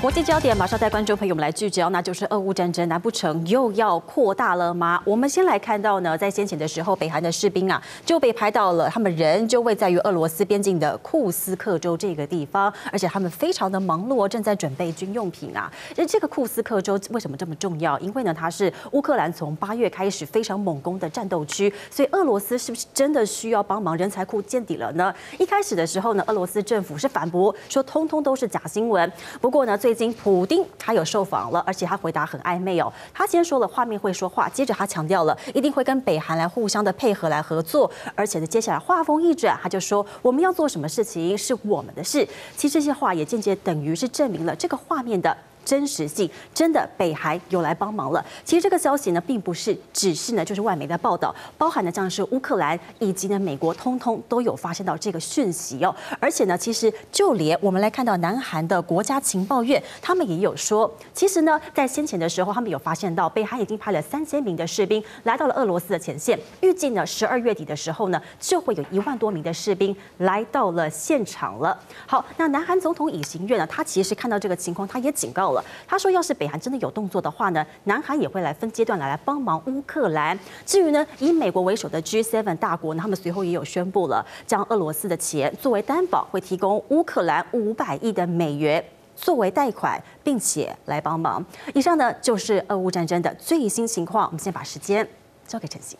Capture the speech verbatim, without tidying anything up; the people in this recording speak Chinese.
国际焦点马上带观众朋友们来聚焦，那就是俄乌战争，难不成又要扩大了吗？我们先来看到呢，在先前的时候，北韩的士兵啊就被拍到了，他们人就位在于俄罗斯边境的库斯克州这个地方，而且他们非常的忙碌，正在准备军用品啊。那这个库斯克州为什么这么重要？因为呢，它是乌克兰从八月开始非常猛攻的战斗区，所以俄罗斯是不是真的需要帮忙人才库见底了呢？一开始的时候呢，俄罗斯政府是反驳说，通通都是假新闻。不过呢，最最近普丁他有受访了，而且他回答很暧昧哦。他先说了画面会说话，接着他强调了一定会跟北韩来互相的配合来合作，而且呢，接下来话锋一转，他就说我们要做什么事情是我们的事。其实这些话也间接等于是证明了这个画面的真实性，真的北韩有来帮忙了。其实这个消息呢，并不是只是呢，就是外媒的报道，包含的像是乌克兰以及呢美国，通通都有发现到这个讯息哦。而且呢，其实就连我们来看到南韩的国家情报院，他们也有说，其实呢，在先前的时候，他们有发现到北韩已经派了三千名的士兵来到了俄罗斯的前线，预计呢十二月底的时候呢，就会有一万多名的士兵来到了现场了。好，那南韩总统尹锡悦呢，他其实看到这个情况，他也警告了。 他说：“要是北韩真的有动作的话呢，南韩也会来分阶段来来帮忙乌克兰。至于呢，以美国为首的 G 七 大国呢，他们随后也有宣布了，将俄罗斯的钱作为担保，会提供乌克兰五百亿的美元。” 作为贷款，并且来帮忙。以上呢就是俄乌战争的最新情况。我们先把时间交给晨曦。